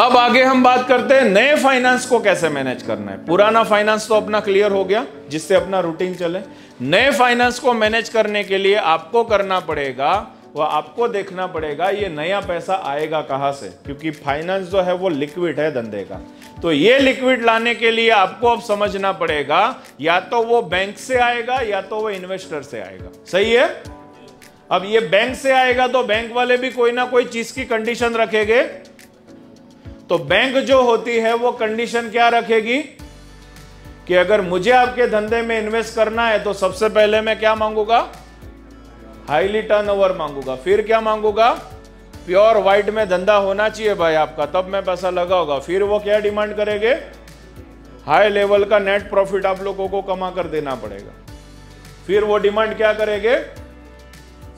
अब आगे हम बात करते हैं नए फाइनेंस को कैसे मैनेज करना है। पुराना फाइनेंस तो अपना क्लियर हो गया जिससे अपना रूटीन चले। नए फाइनेंस को मैनेज करने के लिए आपको करना पड़ेगा वह आपको देखना पड़ेगा ये नया पैसा आएगा कहाँ से, क्योंकि फाइनेंस जो है वो लिक्विड है धंधे का। तो ये लिक्विड लाने के लिए आपको अब समझना पड़ेगा या तो वो बैंक से आएगा या तो वो इन्वेस्टर से आएगा, सही है। अब ये बैंक से आएगा तो बैंक वाले भी कोई ना कोई चीज की कंडीशन रखेंगे। तो बैंक जो होती है वो कंडीशन क्या रखेगी कि अगर मुझे आपके धंधे में इन्वेस्ट करना है तो सबसे पहले मैं क्या मांगूंगा, हाईली टर्नओवर मांगूंगा, फिर क्या मांगूंगा, प्योर व्हाइट में धंधा होना चाहिए भाई आपका, तब मैं पैसा लगाऊंगा। फिर वो क्या डिमांड करेंगे, हाई लेवल का नेट प्रॉफिट आप लोगों को कमा कर देना पड़ेगा। फिर वो डिमांड क्या करेंगे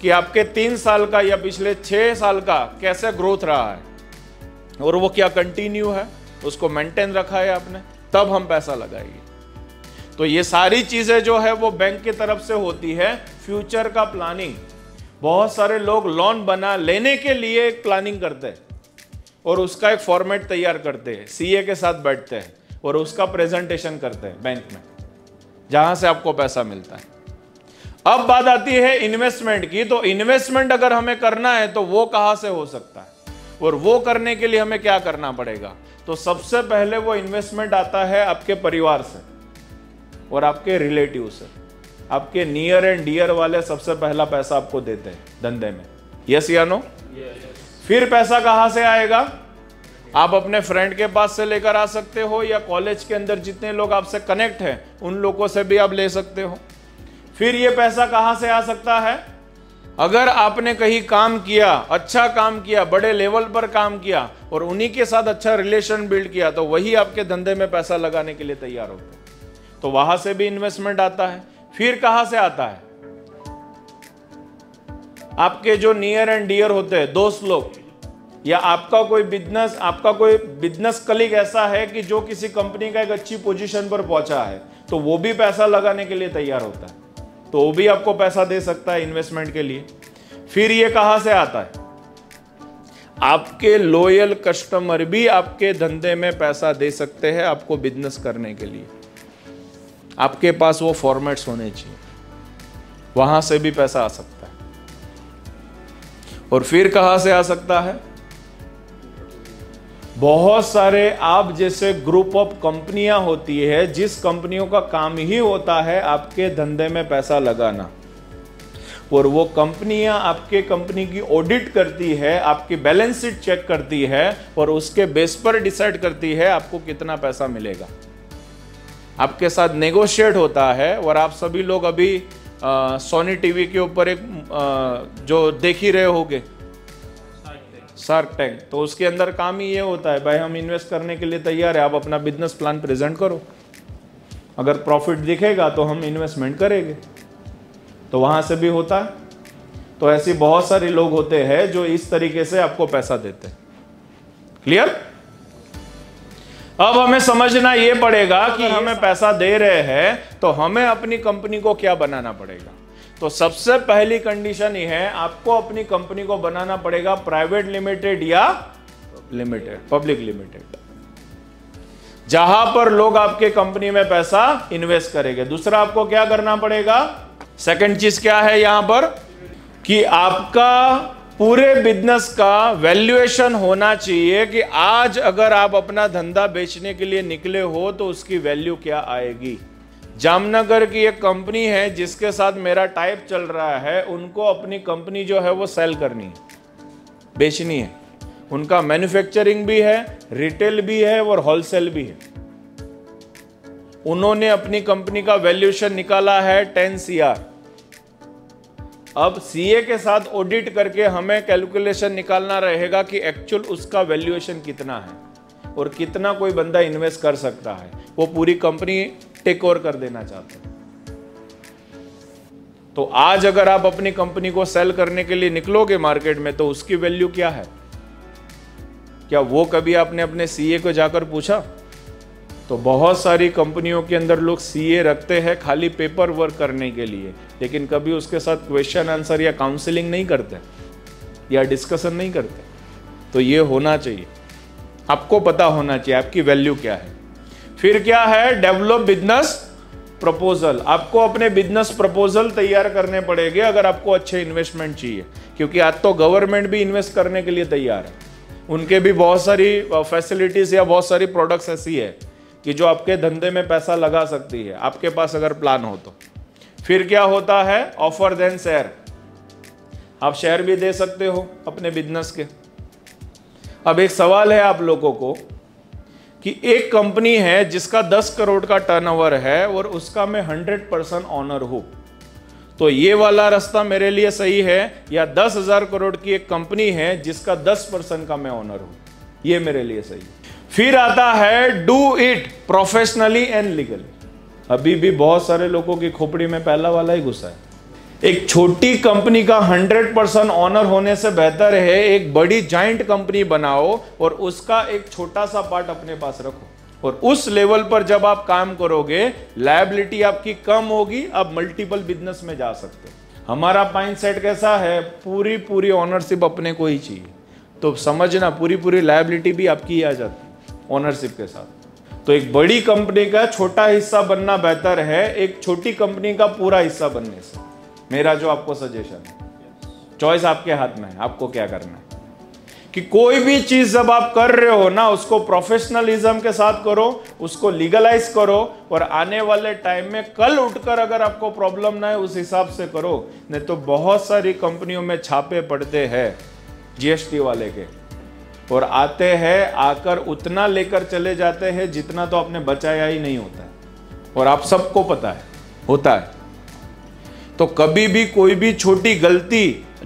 कि आपके 3 साल का या पिछले 6 साल का कैसे ग्रोथ रहा है और वो क्या कंटिन्यू है, उसको मेंटेन रखा है आपने, तब हम पैसा लगाएंगे। तो ये सारी चीजें जो है वो बैंक की तरफ से होती है। फ्यूचर का प्लानिंग, बहुत सारे लोग लोन बना लेने के लिए एक प्लानिंग करते हैं और उसका एक फॉर्मेट तैयार करते हैं, सीए के साथ बैठते हैं और उसका प्रेजेंटेशन करते हैं बैंक में जहां से आपको पैसा मिलता है। अब बात आती है इन्वेस्टमेंट की। तो इन्वेस्टमेंट अगर हमें करना है तो वो कहां से हो सकता है और वो करने के लिए हमें क्या करना पड़ेगा। तो सबसे पहले वो इन्वेस्टमेंट आता है आपके परिवार से और आपके रिलेटिव से, आपके नियर एंड डियर वाले सबसे पहला पैसा आपको देते हैं धंधे में, यस या नो। फिर पैसा कहां से आएगा, आप अपने फ्रेंड के पास से लेकर आ सकते हो या कॉलेज के अंदर जितने लोग आपसे कनेक्ट हैं उन लोगों से भी आप ले सकते हो। फिर ये पैसा कहां से आ सकता है, अगर आपने कहीं काम किया, अच्छा काम किया, बड़े लेवल पर काम किया और उन्हीं के साथ अच्छा रिलेशन बिल्ड किया तो वही आपके धंधे में पैसा लगाने के लिए तैयार होते हैं, तो वहां से भी इन्वेस्टमेंट आता है। फिर कहां से आता है, आपके जो नियर एंड डियर होते हैं दोस्त लोग या आपका कोई बिजनेस कलीग ऐसा है कि जो किसी कंपनी का एक अच्छी पोजीशन पर पहुंचा है तो वो भी पैसा लगाने के लिए तैयार होता है, तो वो भी आपको पैसा दे सकता है इन्वेस्टमेंट के लिए। फिर ये कहां से आता है, आपके लॉयल कस्टमर भी आपके धंधे में पैसा दे सकते हैं आपको बिजनेस करने के लिए, आपके पास वो फॉर्मेट्स होने चाहिए, वहां से भी पैसा आ सकता है। और फिर कहां से आ सकता है, बहुत सारे आप जैसे ग्रुप ऑफ कंपनियां होती है जिस कंपनियों का काम ही होता है आपके धंधे में पैसा लगाना और वो कंपनियां आपके कंपनी की ऑडिट करती है, आपकी बैलेंस शीट चेक करती है और उसके बेस पर डिसाइड करती है आपको कितना पैसा मिलेगा, आपके साथ नेगोशिएट होता है। और आप सभी लोग अभी सोनी टीवी के ऊपर एक जो देख ही रहे होंगे शार्क टैंक, तो उसके अंदर काम ही ये होता है भाई हम इन्वेस्ट करने के लिए तैयार है, आप अपना बिजनेस प्लान प्रेजेंट करो, अगर प्रॉफिट दिखेगा तो हम इन्वेस्टमेंट करेंगे, तो वहां से भी होता है। तो ऐसे बहुत सारे लोग होते हैं जो इस तरीके से आपको पैसा देते हैं, क्लियर। अब हमें समझना ये पड़ेगा कि हमें पैसा दे रहे हैं तो हमें अपनी कंपनी को क्या बनाना पड़ेगा। तो सबसे पहली कंडीशन ये है आपको अपनी कंपनी को बनाना पड़ेगा प्राइवेट लिमिटेड या लिमिटेड पब्लिक लिमिटेड, जहां पर लोग आपके कंपनी में पैसा इन्वेस्ट करेंगे। दूसरा आपको क्या करना पड़ेगा, सेकंड चीज क्या है यहां पर, कि आपका पूरे बिजनेस का वैल्यूएशन होना चाहिए कि आज अगर आप अपना धंधा बेचने के लिए निकले हो तो उसकी वैल्यू क्या आएगी। जामनगर की एक कंपनी है जिसके साथ मेरा टाइप चल रहा है, उनको अपनी कंपनी जो है वो सेल करनी है, बेचनी है। उनका मैन्युफैक्चरिंग भी है, रिटेल भी है और होलसेल भी है। उन्होंने अपनी कंपनी का वैल्यूएशन निकाला है 10 CR। अब सीए के साथ ऑडिट करके हमें कैलकुलेशन निकालना रहेगा कि एक्चुअल उसका वैल्यूएशन कितना है और कितना कोई बंदा इन्वेस्ट कर सकता है, वो पूरी कंपनी टेक ओवर कर देना चाहते हैं। तो आज अगर आप अपनी कंपनी को सेल करने के लिए निकलोगे मार्केट में तो उसकी वैल्यू क्या है, क्या वो कभी आपने अपने सीए को जाकर पूछा। तो बहुत सारी कंपनियों के अंदर लोग सीए रखते हैं खाली पेपर वर्क करने के लिए, लेकिन कभी उसके साथ क्वेश्चन आंसर या काउंसलिंग नहीं करते या डिस्कशन नहीं करते, तो ये होना चाहिए। आपको पता होना चाहिए आपकी वैल्यू क्या है। फिर क्या है, डेवलप बिजनेस प्रपोजल। आपको अपने बिजनेस प्रपोजल तैयार करने पड़ेंगे अगर आपको अच्छे इन्वेस्टमेंट चाहिए, क्योंकि आज तो गवर्नमेंट भी इन्वेस्ट करने के लिए तैयार है। उनके भी बहुत सारी फैसिलिटीज या बहुत सारी प्रोडक्ट्स ऐसी है कि जो आपके धंधे में पैसा लगा सकती है, आपके पास अगर प्लान हो तो। फिर क्या होता है, ऑफर देन शेयर। आप शेयर भी दे सकते हो अपने बिजनेस के। अब एक सवाल है आप लोगों को कि एक कंपनी है जिसका 10 करोड़ का टर्नओवर है और उसका मैं 100% ऑनर हूं, तो ये वाला रास्ता मेरे लिए सही है, या 10,000 करोड़ की एक कंपनी है जिसका 10% का मैं ऑनर हूं, ये मेरे लिए सही है। फिर आता है do it professionally and legally. अभी भी बहुत सारे लोगों की खोपड़ी में पहला वाला ही घुसा है। एक छोटी कंपनी का 100% ऑनर होने से बेहतर है एक बड़ी जाइंट कंपनी बनाओ और उसका एक छोटा सा पार्ट अपने पास रखो, और उस लेवल पर जब आप काम करोगे लायबिलिटी आपकी कम होगी, आप मल्टीपल बिजनेस में जा सकते हो। हमारा माइंड सेट कैसा है, पूरी ऑनरशिप अपने को ही चाहिए, तो समझना पूरी लायबिलिटी भी आपकी ही आ जाती है ऑनरशिप के साथ। तो एक बड़ी कंपनी का छोटा हिस्सा बनना बेहतर है एक छोटी कंपनी का पूरा हिस्सा बनने से। मेरा जो आपको सजेशन है, चॉइस आपके हाथ में है आपको क्या करना है। कि कोई भी चीज जब आप कर रहे हो ना, उसको प्रोफेशनलिज्म के साथ करो, उसको लीगलाइज करो, और आने वाले टाइम में कल उठकर अगर आपको प्रॉब्लम ना है उस हिसाब से करो। नहीं तो बहुत सारी कंपनियों में छापे पड़ते हैं GST वाले के, और आते हैं आकर उतना लेकर चले जाते हैं जितना तो आपने बचाया ही नहीं होता है, और आप सबको पता है होता है। तो कभी भी कोई भी छोटी गलती,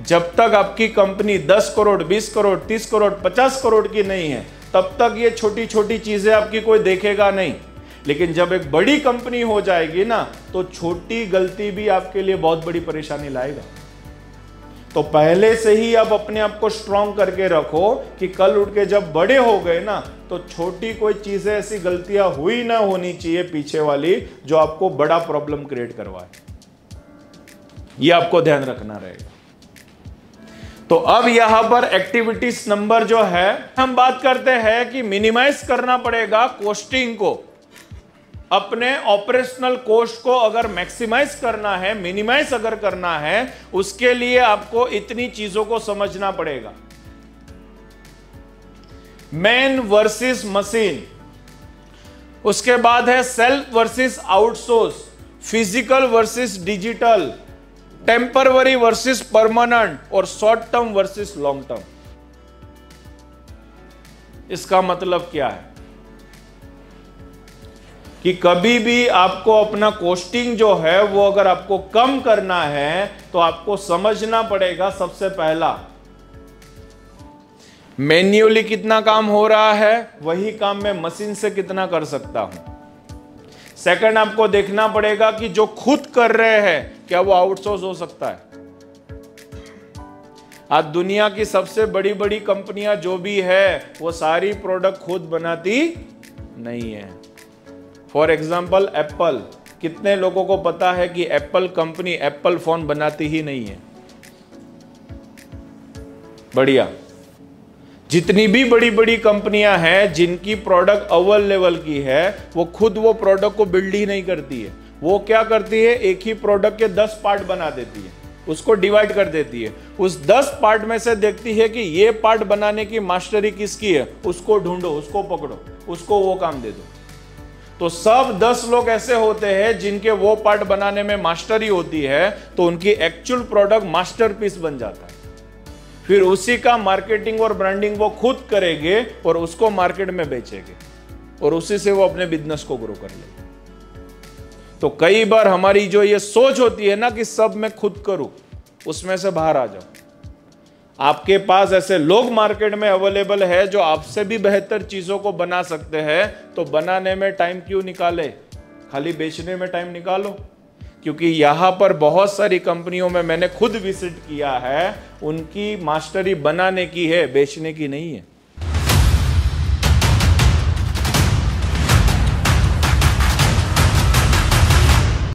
जब तक आपकी कंपनी 10 करोड़ 20 करोड़ 30 करोड़ 50 करोड़ की नहीं है तब तक ये छोटी छोटी चीजें आपकी कोई देखेगा नहीं, लेकिन जब एक बड़ी कंपनी हो जाएगी ना तो छोटी गलती भी आपके लिए बहुत बड़ी परेशानी लाएगा। तो पहले से ही आप अपने आप को स्ट्रॉन्ग करके रखो कि कल उठ के जब बड़े हो गए ना तो छोटी कोई चीजें ऐसी गलतियां हुई ना होनी चाहिए पीछे वाली जो आपको बड़ा प्रॉब्लम क्रिएट करवाए, ये आपको ध्यान रखना रहेगा। तो अब यहां पर एक्टिविटीज नंबर जो है हम बात करते हैं कि मिनिमाइज करना पड़ेगा कॉस्टिंग को। अपने ऑपरेशनल कॉस्ट को अगर मैक्सिमाइज करना है, मिनिमाइज अगर करना है, उसके लिए आपको इतनी चीजों को समझना पड़ेगा। मैन वर्सेस मशीन, उसके बाद है self versus outsource, physical versus digital, temporary versus permanent, और short term versus long term. इसका मतलब क्या है कि कभी भी आपको अपना कॉस्टिंग जो है वो अगर आपको कम करना है तो आपको समझना पड़ेगा सबसे पहला मैन्युअली कितना काम हो रहा है, वही काम मैं मशीन से कितना कर सकता हूं। सेकंड, आपको देखना पड़ेगा कि जो खुद कर रहे हैं क्या वो आउटसोर्स हो सकता है। आज दुनिया की सबसे बड़ी बड़ी कंपनियां जो भी है वो सारी प्रोडक्ट खुद बनाती नहीं है। फॉर एग्जाम्पल एप्पल, कितने लोगों को पता है कि एप्पल कंपनी एप्पल फोन बनाती ही नहीं है। बढ़िया, जितनी भी बड़ी बड़ी कंपनियां हैं जिनकी प्रोडक्ट अव्वल लेवल की है वो खुद वो प्रोडक्ट को बिल्ड ही नहीं करती है। वो क्या करती है, एक ही प्रोडक्ट के 10 पार्ट बना देती है, उसको डिवाइड कर देती है, उस 10 पार्ट में से देखती है कि ये पार्ट बनाने की मास्टरी किसकी है, उसको ढूंढो, उसको पकड़ो, उसको वो काम दे दो। तो सब 10 लोग ऐसे होते हैं जिनके वो पार्ट बनाने में मास्टरी होती है, तो उनकी एक्चुअल प्रोडक्ट मास्टरपीस बन जाता है। फिर उसी का मार्केटिंग और ब्रांडिंग वो खुद करेंगे और उसको मार्केट में बेचेंगे, और उसी से वो अपने बिजनेस को ग्रो कर लेंगे। तो कई बार हमारी जो ये सोच होती है ना कि सब मैं खुद करूं, उसमें से बाहर आ जाओ। आपके पास ऐसे लोग मार्केट में अवेलेबल है जो आपसे भी बेहतर चीजों को बना सकते हैं, तो बनाने में टाइम क्यों निकाले, खाली बेचने में टाइम निकालो। क्योंकि यहाँ पर बहुत सारी कंपनियों में मैंने खुद विजिट किया है, उनकी मास्टरी बनाने की है, बेचने की नहीं है।